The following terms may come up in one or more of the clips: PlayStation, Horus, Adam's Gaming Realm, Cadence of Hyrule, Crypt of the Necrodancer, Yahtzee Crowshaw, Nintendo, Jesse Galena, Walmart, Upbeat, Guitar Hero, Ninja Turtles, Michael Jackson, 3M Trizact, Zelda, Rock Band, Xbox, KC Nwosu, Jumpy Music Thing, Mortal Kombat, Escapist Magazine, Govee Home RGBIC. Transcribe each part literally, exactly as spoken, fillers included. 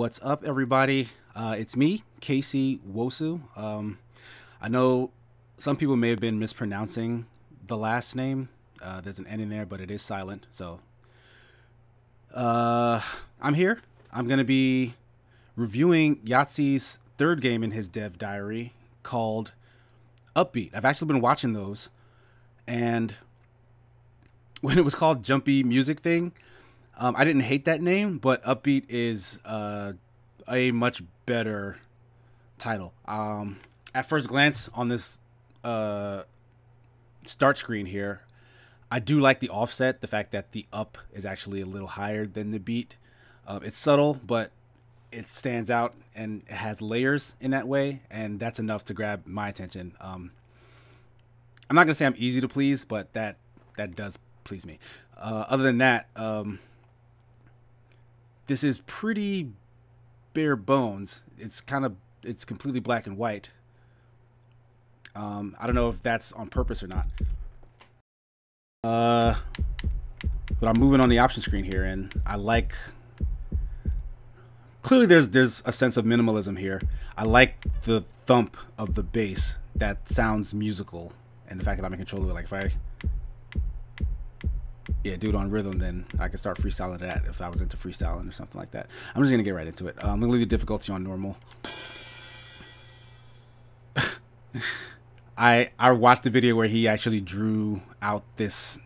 What's up, everybody? Uh, it's me, K C Nwosu. Um, I know some people may have been mispronouncing the last name. Uh, there's an N in there, but it is silent. So uh, I'm here. I'm going to be reviewing Yahtzee's third game in his dev diary called Upbeat. I've actually been watching those. And when it was called Jumpy Music Thing, Um, I didn't hate that name, but Upbeat is uh, a much better title. Um, at first glance on this uh, start screen here, I do like the offset, the fact that the up is actually a little higher than the beat. Uh, it's subtle, but it stands out and it has layers in that way, and that's enough to grab my attention. Um, I'm not going to say I'm easy to please, but that, that does please me. Uh, other than that... Um, This is pretty bare bones. It's kind of, it's completely black and white. Um, I don't know if that's on purpose or not. Uh, but I'm moving on the option screen here, and I like, clearly there's, there's a sense of minimalism here. I like the thump of the bass. That sounds musical. And the fact that I'm in control of it, like if I... Yeah, do it on rhythm, then I could start freestyling that if I was into freestyling or something like that. I'm just going to get right into it. Um, I'm going to leave the difficulty on normal. I I watched the video where he actually drew out this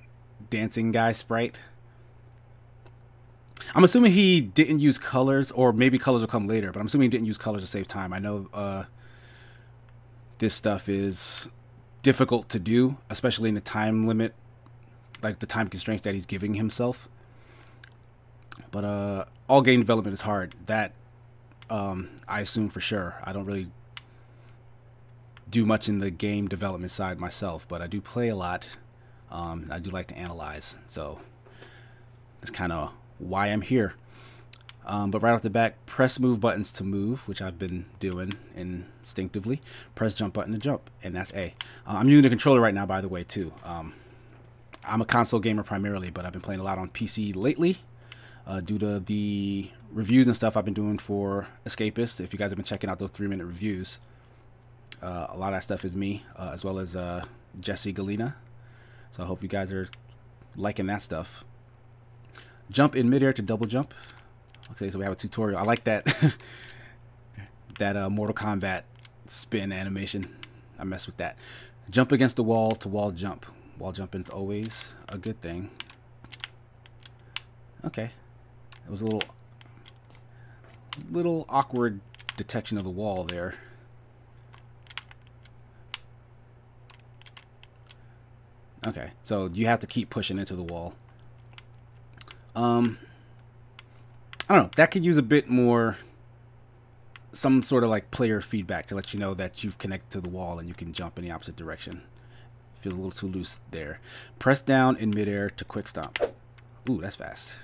dancing guy sprite. I'm assuming he didn't use colors, or maybe colors will come later, but I'm assuming he didn't use colors to save time. I know uh, this stuff is difficult to do, especially in the time limit. Like the time constraints that he's giving himself, but uh, all game development is hard. That um, I assume for sure. I don't really do much in the game development side myself, but I do play a lot. Um, I do like to analyze, so that's kind of why I'm here. Um, but right off the bat, press move buttons to move, which I've been doing instinctively. Press jump button to jump, and that's A. Uh, I'm using the controller right now, by the way, too. Um, I'm a console gamer primarily, but I've been playing a lot on P C lately uh, due to the reviews and stuff I've been doing for Escapist. If you guys have been checking out those three-minute reviews, uh, a lot of that stuff is me, uh, as well as uh, Jesse Galena. So I hope you guys are liking that stuff. Jump in midair to double jump. Okay, so we have a tutorial. I like that that uh, Mortal Kombat spin animation. I mess with that. Jump against the wall to wall jump. Wall jumping is always a good thing. Okay. It was a little little awkward detection of the wall there. Okay. So you have to keep pushing into the wall. Um I don't know. That could use a bit more some sort of like player feedback to let you know that you've connected to the wall and you can jump in the opposite direction. Feels a little too loose there. Press down in midair to quick stomp. Ooh, that's fast.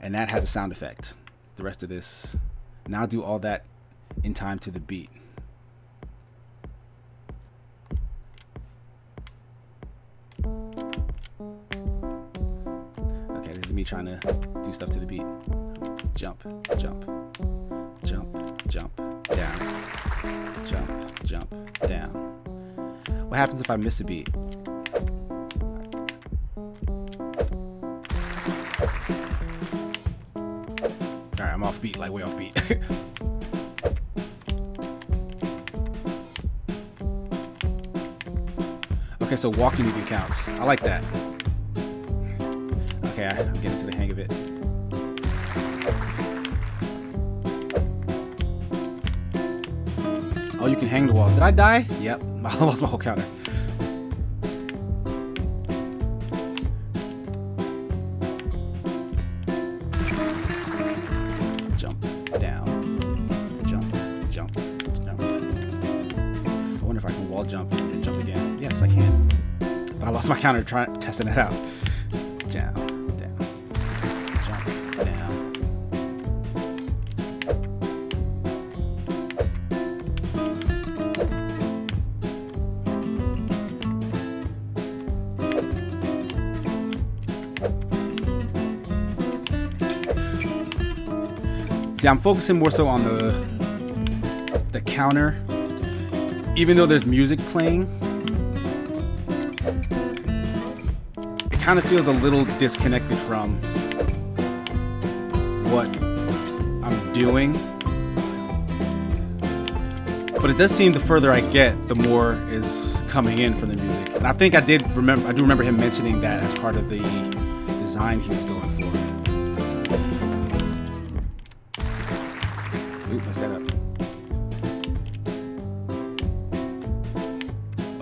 And that has a sound effect. The rest of this. Now do all that in time to the beat. Okay, this is me trying to do stuff to the beat. Jump, jump, jump, jump, down. Jump, jump, down. What happens if I miss a beat? Alright, I'm off beat, like way off beat. Okay, so walking even counts. I like that. Okay, I'm getting to the hang of it. Oh, you can hang the wall. Did I die? Yep. I lost my whole counter. Jump, down, jump, jump, jump. I wonder if I can wall jump and jump again. Yes, I can. But I lost my counter trying testing it out. Down, down, jump, down. Yeah, I'm focusing more so on the the counter. Even though there's music playing, it kind of feels a little disconnected from what I'm doing. But it does seem the further I get, the more is coming in for the music. And I think I did remember, I do remember him mentioning that as part of the design he was going for. Oop, messed that up.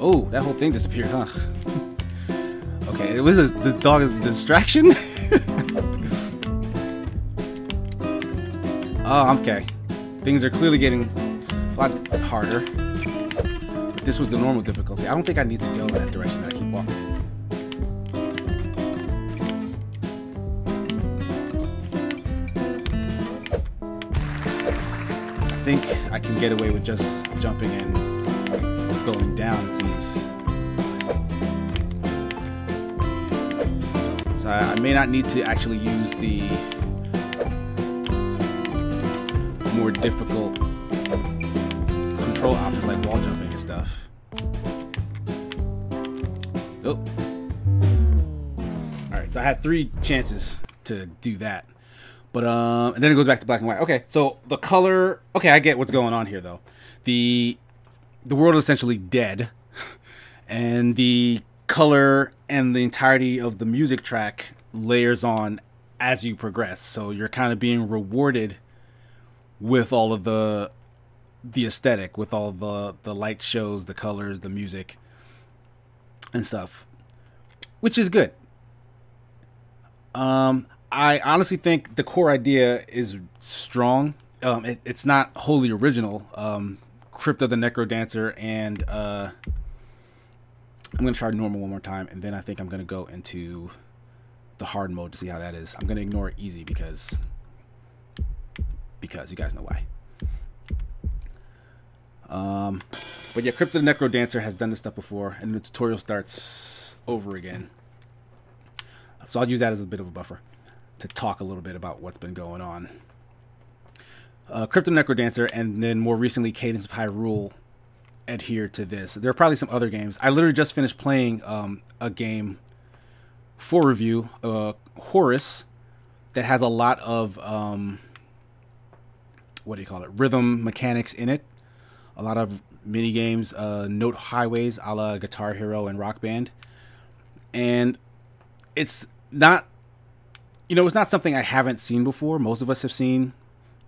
Oh, that whole thing disappeared, huh? Okay, it was a, this dog is a distraction? Oh, okay. Things are clearly getting a lot harder. But this was the normal difficulty. I don't think I need to go in that direction. I keep walking. I think I can get away with just jumping and going down, it seems. So I may not need to actually use the more difficult control options like wall jumping and stuff. Oh. Alright, so I had three chances to do that. But, um, and then it goes back to black and white. Okay, so the color. Okay, I get what's going on here, though. The, the world is essentially dead. And the color and the entirety of the music track layers on as you progress. So you're kind of being rewarded with all of the the aesthetic, with all the the light shows, the colors, the music and stuff, which is good. um I honestly think the core idea is strong. um it, it's not wholly original. um Crypt of the Necrodancer and uh I'm gonna try normal one more time, and then I think I'm gonna go into the hard mode to see how that is. I'm gonna ignore easy because because you guys know why. Um, but yeah, Crypt of the Necrodancer has done this stuff before, and the tutorial starts over again. So I'll use that as a bit of a buffer to talk a little bit about what's been going on. Uh, Crypt of the Necrodancer, and then more recently, Cadence of Hyrule adhere to this. There are probably some other games. I literally just finished playing um, a game for review, uh, Horus, that has a lot of, um, what do you call it, rhythm mechanics in it. A lot of mini games, uh, note highways a la Guitar Hero and Rock Band. And it's not, you know, it's not something I haven't seen before. Most of us have seen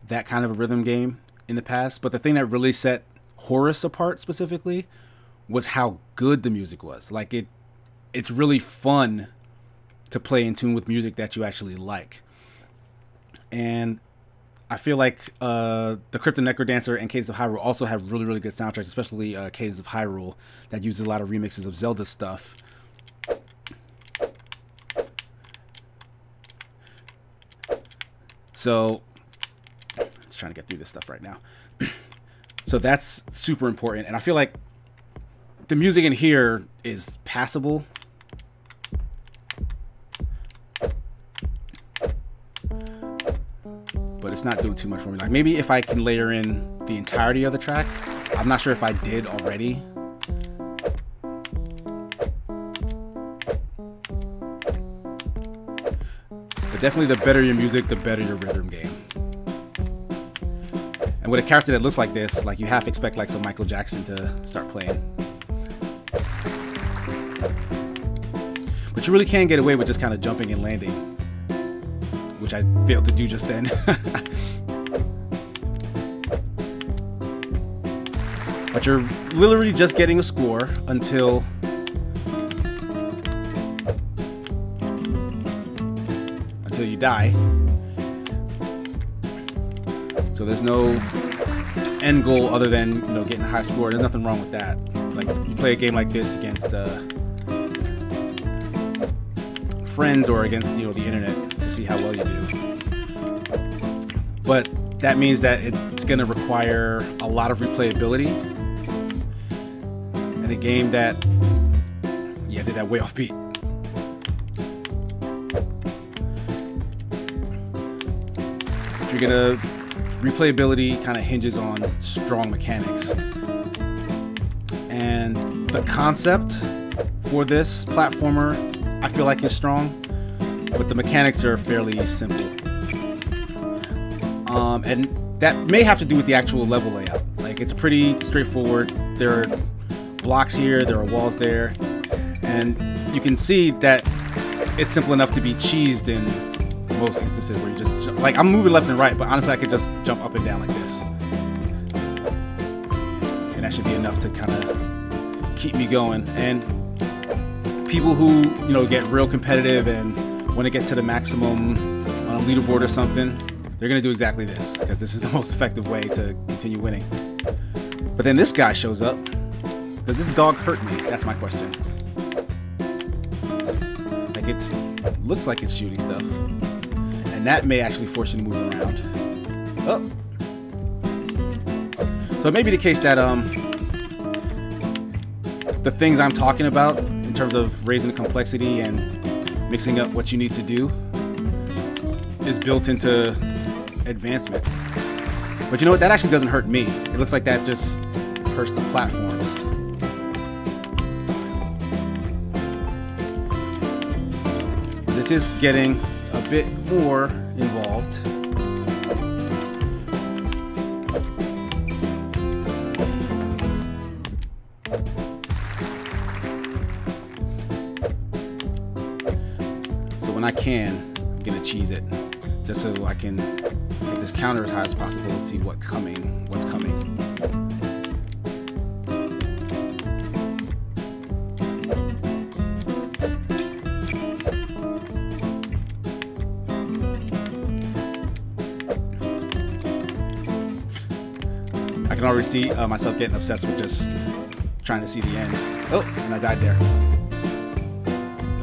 that kind of a rhythm game in the past. But the thing that really set Horus apart specifically was how good the music was. Like, it, it's really fun to play in tune with music that you actually like. And I feel like uh, the Crypt of the Necrodancer and Cadence of Hyrule also have really, really good soundtracks, especially uh, Cadence of Hyrule, that uses a lot of remixes of Zelda stuff. So, just trying to get through this stuff right now. So that's super important, and I feel like the music in here is passable. It's not doing too much for me. Like, maybe if I can layer in the entirety of the track. I'm not sure if I did already. But definitely, the better your music, the better your rhythm game. And with a character that looks like this, like, you half expect like some Michael Jackson to start playing. But you really can get away with just kind of jumping and landing, which I failed to do just then. But you're literally just getting a score until until you die. So there's no end goal other than, you know, getting a high score. There's nothing wrong with that. Like, you play a game like this against uh, friends or against, you know, the internet, see how well you do. But that means that it's going to require a lot of replayability, and a game that, yeah, did that way off beat. If you're going to replayability kind of hinges on strong mechanics. And the concept for this platformer, I feel like, is strong, but the mechanics are fairly simple. Um, and that may have to do with the actual level layout. Like, it's pretty straightforward. There are blocks here, there are walls there, and you can see that it's simple enough to be cheesed in most instances where you just, like, I'm moving left and right, but honestly I could just jump up and down like this. And that should be enough to kind of keep me going. And people who, you know, get real competitive and want to get to the maximum on a leaderboard or something, they're going to do exactly this, because this is the most effective way to continue winning. But then this guy shows up. Does this dog hurt me? That's my question. Like, it looks like it's shooting stuff. And that may actually force you to move around. Oh. So it may be the case that um, the things I'm talking about in terms of raising the complexity and mixing up what you need to do is built into advancement. But you know what? That actually doesn't hurt me. It looks like that just hurts the platforms. This is getting a bit more involved. So when I can, I'm gonna cheese it, just so I can get this counter as high as possible and see what coming, what's coming. I can already see uh, myself getting obsessed with just trying to see the end. Oh, and I died there.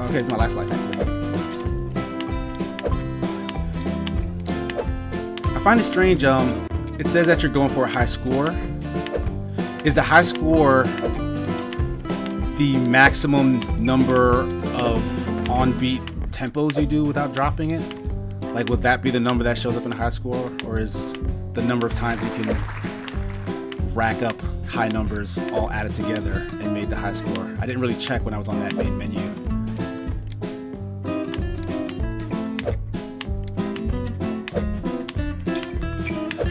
Okay, it's my last life, actually. I find it strange, um, it says that you're going for a high score. Is the high score the maximum number of on-beat tempos you do without dropping it? Like, would that be the number that shows up in a high score? Or is the number of times you can rack up high numbers all added together and made the high score? I didn't really check when I was on that main menu.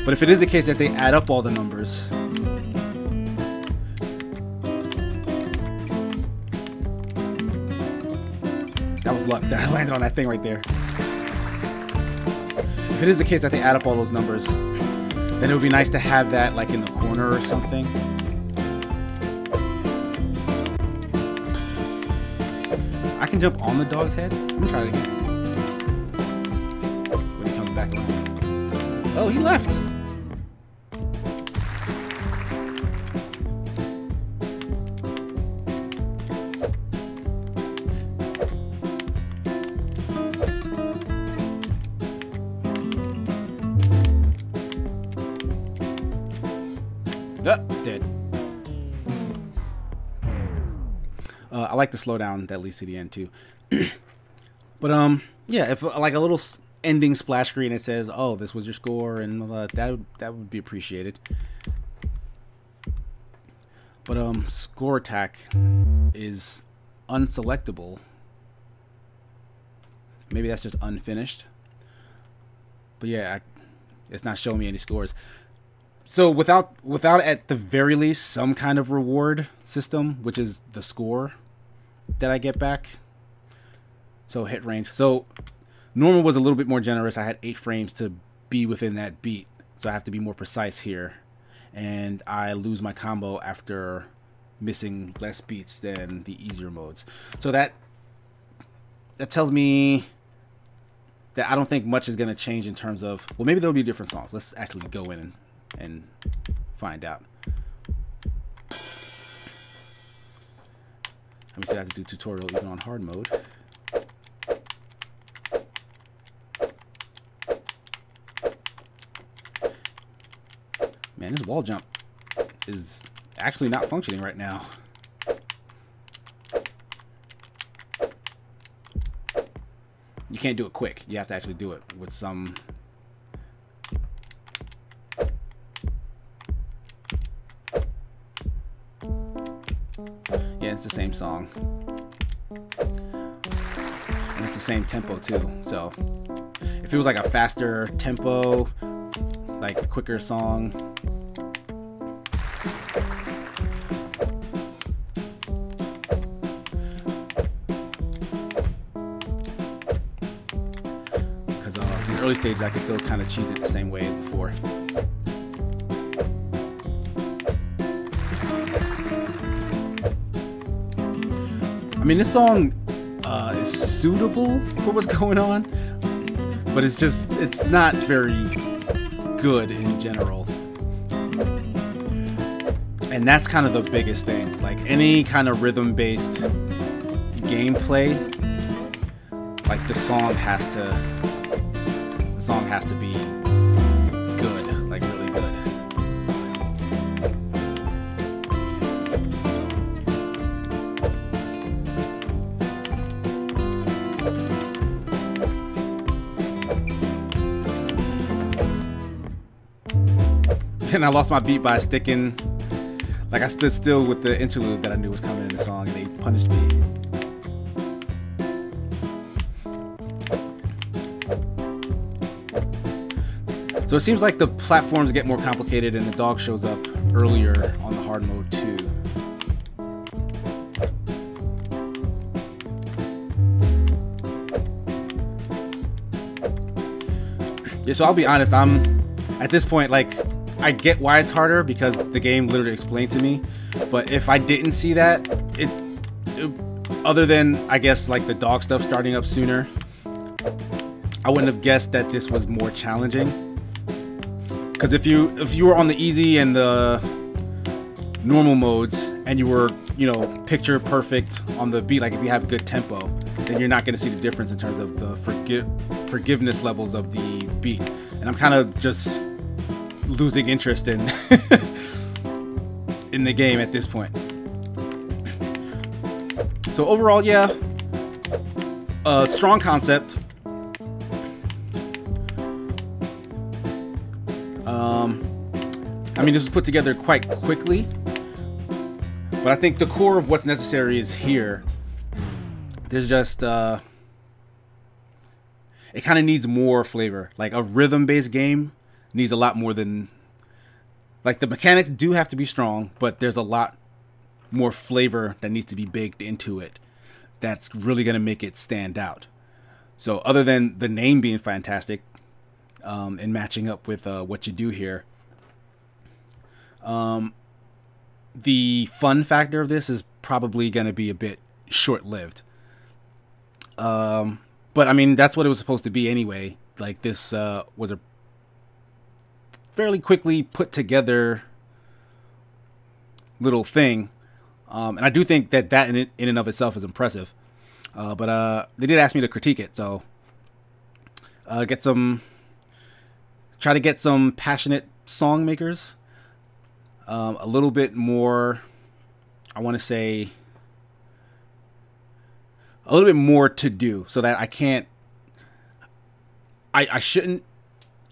But if it is the case that they add up all the numbers, that was luck that I landed on that thing right there. If it is the case that they add up all those numbers, then it would be nice to have that like in the corner or something. I can jump on the dog's head. I'm gonna try it again. When he comes back around. Oh, he left. Uh, I like to slow down that leads to the end too. But um, yeah, if like a little ending splash screen that says, "Oh, this was your score," and uh, that that would be appreciated. But um, score attack is unselectable. Maybe that's just unfinished. But yeah, I, it's not showing me any scores. So without, without at the very least some kind of reward system, which is the score that I get back. So hit range. So normal was a little bit more generous. I had eight frames to be within that beat. So I have to be more precise here. And I lose my combo after missing less beats than the easier modes. So that, that tells me that I don't think much is going to change in terms of, well, maybe there'll be different songs. Let's actually go in and and find out. I still have to do tutorial even on hard mode. Man, this wall jump is actually not functioning right now. You can't do it quick. You have to actually do it with some Yeah, it's the same song. And it's the same tempo too, so if it was like a faster tempo, like quicker song. Because uh, these early stages I can still kind of cheese it the same way before. I mean, this song uh, is suitable for what's going on, but it's just, it's not very good in general. And that's kind of the biggest thing. Like any kind of rhythm-based gameplay, like the song has to, the song has to be good, like really good. And I lost my beat by sticking. Like, I stood still with the interlude that I knew was coming in the song, and they punished me. So it seems like the platforms get more complicated and the dog shows up earlier on the hard mode too. Yeah, so I'll be honest, I'm, at this point, like, I get why it's harder because the game literally explained to me, but if I didn't see that, it, it other than I guess like the dog stuff starting up sooner, I wouldn't have guessed that this was more challenging. Because if you if you were on the easy and the normal modes and you were, you know, picture perfect on the beat, like if you have good tempo, then you're not going to see the difference in terms of the forgi- forgiveness levels of the beat. And I'm kind of just losing interest in in the game at this point. So overall, yeah, a strong concept. Um, I mean, this was put together quite quickly, but I think the core of what's necessary is here. There's just uh, it kind of needs more flavor. Like a rhythm-based game needs a lot more than, like, the mechanics do have to be strong, but there's a lot more flavor that needs to be baked into it that's really going to make it stand out. So other than the name being fantastic um, and matching up with uh, what you do here, um, the fun factor of this is probably going to be a bit short-lived. Um, but I mean, that's what it was supposed to be anyway. Like this uh, was a fairly quickly put together little thing, um, and I do think that that in, it, in and of itself is impressive, uh, but uh, they did ask me to critique it, so uh, get some try to get some passionate song makers, um, a little bit more, I want to say a little bit more to do, so that I can't I, I shouldn't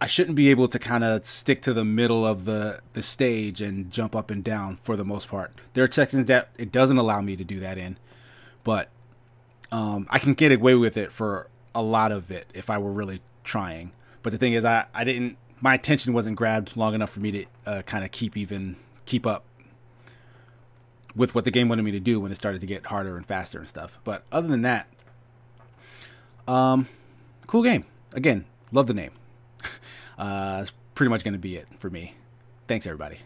I shouldn't be able to kind of stick to the middle of the, the stage and jump up and down for the most part. There are sections that it doesn't allow me to do that in, but um, I can get away with it for a lot of it if I were really trying. But the thing is, I, I didn't, my attention wasn't grabbed long enough for me to uh, kind of keep even, keep up with what the game wanted me to do when it started to get harder and faster and stuff. But other than that, um, cool game. Again, love the name. Uh, that's pretty much going to be it for me. Thanks, everybody.